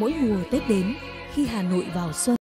mỗi mùa Tết đến, khi Hà Nội vào xuân.